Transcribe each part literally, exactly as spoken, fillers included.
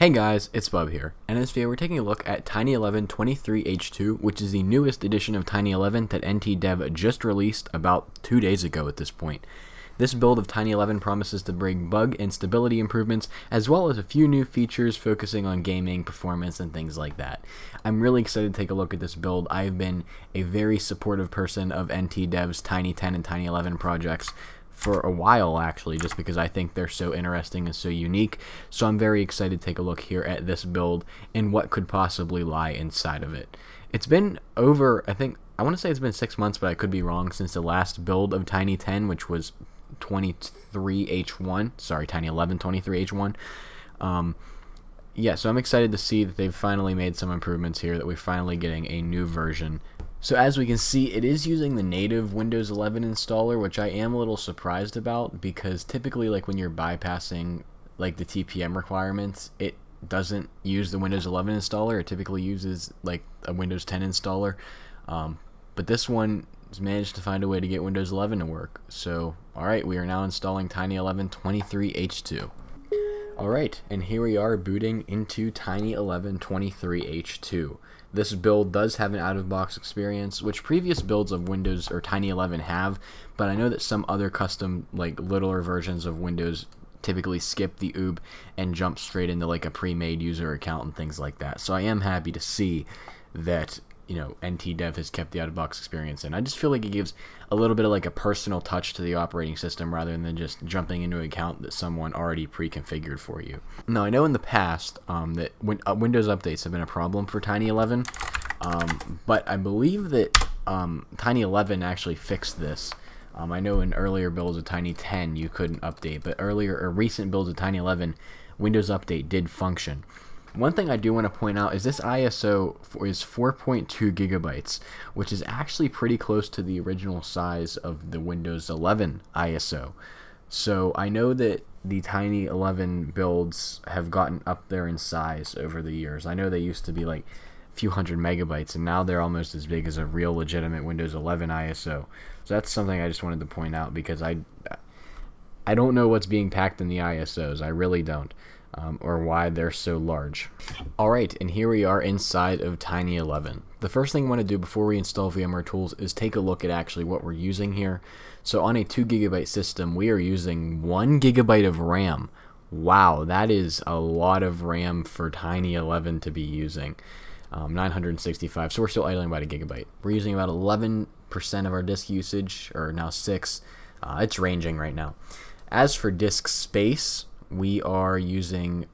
Hey guys, it's Bub here, and in this video we're taking a look at Tiny eleven twenty-three H two, which is the newest edition of Tiny eleven that N T Dev just released about two days ago at this point. This build of Tiny eleven promises to bring bug and stability improvements, as well as a few new features focusing on gaming, performance, and things like that. I'm really excited to take a look at this build. I've been a very supportive person of N T Dev's Tiny ten and Tiny eleven projects for a while, actually, just because I think they're so interesting and so unique. So I'm very excited to take a look here at this build and what could possibly lie inside of it. It's been over, I think, I want to say it's been six months, but I could be wrong, since the last build of Tiny ten, which was twenty-three H one, sorry, Tiny eleven twenty-three H one. Um, yeah, so I'm excited to see that they've finally made some improvements here, that we're finally getting a new version. So as we can see, it is using the native Windows eleven installer, which I am a little surprised about, because typically, like, when you're bypassing like the T P M requirements, it doesn't use the Windows eleven installer. It typically uses like a Windows ten installer, um, but this one has managed to find a way to get Windows eleven to work. So alright, we are now installing Tiny eleven twenty-three H two. Alright, and here we are booting into Tiny eleven twenty-three H two. This build does have an out-of-box experience, which previous builds of Windows or Tiny eleven have, but I know that some other custom, like, littler versions of Windows typically skip the O O B and jump straight into, like, a pre-made user account and things like that. So I am happy to see that, you know, N T Dev has kept the out-of-box experience in. I just feel like it gives a little bit of like a personal touch to the operating system, rather than just jumping into an account that someone already pre-configured for you. Now, I know in the past um, that when, uh, Windows updates have been a problem for Tiny eleven, um, but I believe that um, Tiny eleven actually fixed this. Um, I know in earlier builds of Tiny ten you couldn't update, but earlier or recent builds of Tiny eleven, Windows Update did function. One thing I do want to point out is this I S O is four point two gigabytes, which is actually pretty close to the original size of the Windows eleven I S O. So I know that the Tiny eleven builds have gotten up there in size over the years. I know they used to be like a few hundred megabytes, and now they're almost as big as a real legitimate Windows eleven I S O. So that's something I just wanted to point out, because I, I don't know what's being packed in the I S Os. I really don't. Um, or why they're so large. Alright, and here we are inside of Tiny eleven. The first thing I want to do before we install VMware tools is take a look at actually what we're using here. So on a two gigabyte system, we are using one gigabyte of RAM. Wow, that is a lot of RAM for Tiny eleven to be using. Um, nine hundred sixty-five, so we're still idling about a gigabyte. We're using about eleven percent of our disk usage, or now six. Uh, it's ranging right now. As for disk space, we are using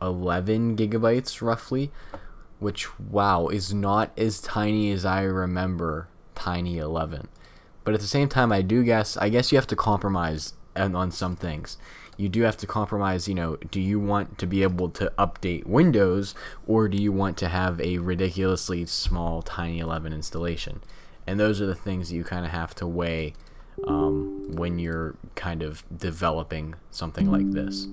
eleven gigabytes roughly, which, wow, is not as tiny as I remember Tiny eleven. But at the same time, I do guess, I guess you have to compromise on some things. You do have to compromise, you know, do you want to be able to update Windows, or do you want to have a ridiculously small Tiny eleven installation? And those are the things that you kind of have to weigh Um, when you're kind of developing something like this.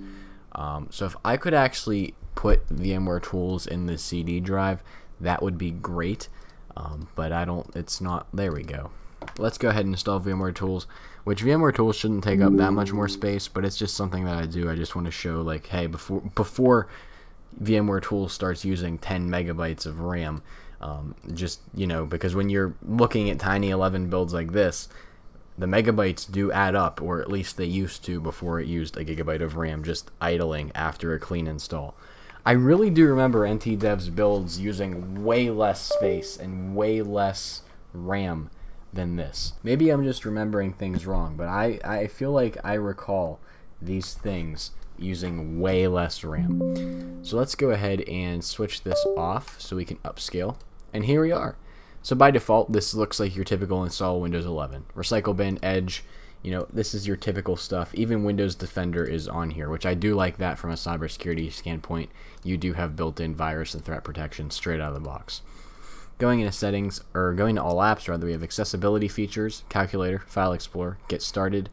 Um, so if I could actually put VMware tools in the C D drive, that would be great, um, but I don't, it's not, there we go. Let's go ahead and install VMware tools, which VMware tools shouldn't take up that much more space, but it's just something that I do. I just want to show, like, hey, before, before VMware tools starts using ten megabytes of RAM, um, just, you know, because when you're looking at Tiny eleven builds like this, the megabytes do add up, or at least they used to before it used a gigabyte of RAM just idling after a clean install. I really do remember N T Dev's builds using way less space and way less RAM than this. Maybe I'm just remembering things wrong, but I, I feel like I recall these things using way less RAM. So let's go ahead and switch this off so we can upscale, and here we are. So by default, this looks like your typical install Windows eleven. Recycle bin, Edge, you know, this is your typical stuff. Even Windows Defender is on here, which I do like that from a cybersecurity standpoint. You do have built-in virus and threat protection straight out of the box. Going into settings, or going to all apps rather, we have accessibility features, calculator, file explorer, get started,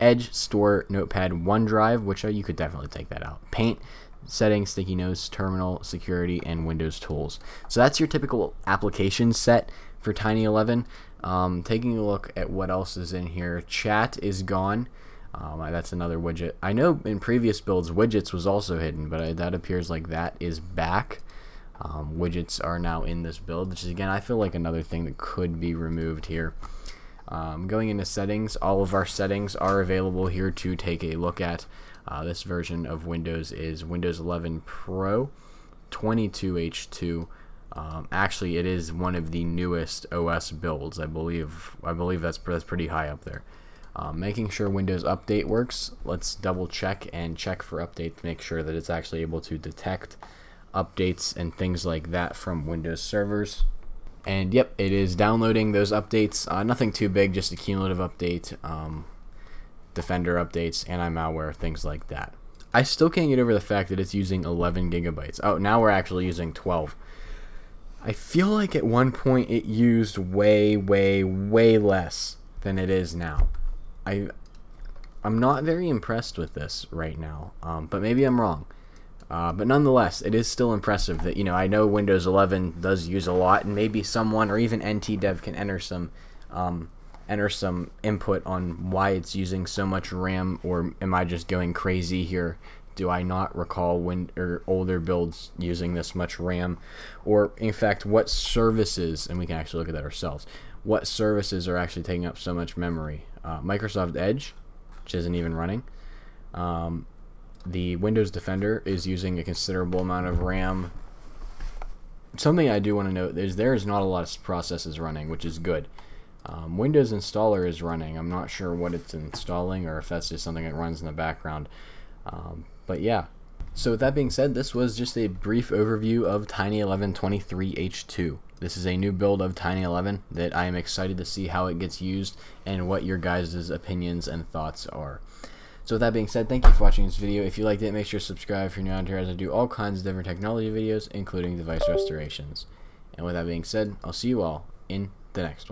Edge, store, notepad, OneDrive, which you could definitely take that out, paint, settings, sticky notes, terminal, security, and Windows tools. So that's your typical application set for Tiny eleven. Um, taking a look at what else is in here, chat is gone. Um, that's another widget. I know in previous builds widgets was also hidden, but I, that appears like that is back. Um, widgets are now in this build, which is, again, I feel like another thing that could be removed here. Um, going into settings, all of our settings are available here to take a look at. Uh, this version of Windows is Windows eleven Pro twenty-two H two. Um, actually, it is one of the newest O S builds, I believe. I believe that's, that's pretty high up there. Um, making sure Windows Update works, let's double check and check for update to make sure that it's actually able to detect updates and things like that from Windows servers. And yep, it is downloading those updates. Uh, nothing too big, just a cumulative update, um, Defender updates, anti-malware, things like that. I still can't get over the fact that it's using eleven gigabytes. Oh, now we're actually using twelve. I feel like at one point it used way, way, way less than it is now. I, I'm not very impressed with this right now, um, but maybe I'm wrong. Uh, but nonetheless, it is still impressive that, you know, I know Windows eleven does use a lot, and maybe someone or even N T Dev can enter some, um, enter some input on why it's using so much RAM, or am I just going crazy here? Do I not recall when or older builds using this much RAM? Or, in fact, what services, and we can actually look at that ourselves, what services are actually taking up so much memory? Uh, Microsoft Edge, which isn't even running. Um, the Windows Defender is using a considerable amount of RAM. Something I do want to note is there is not a lot of processes running, which is good. Um, Windows Installer is running. I'm not sure what it's installing or if that's just something that runs in the background. Um, but yeah. So with that being said, this was just a brief overview of Tiny eleven twenty-three H two. This is a new build of Tiny eleven that I am excited to see how it gets used and what your guys' opinions and thoughts are. So with that being said, thank you for watching this video. If you liked it, make sure to subscribe if you're new around here, as I do all kinds of different technology videos, including device restorations. And with that being said, I'll see you all in the next one.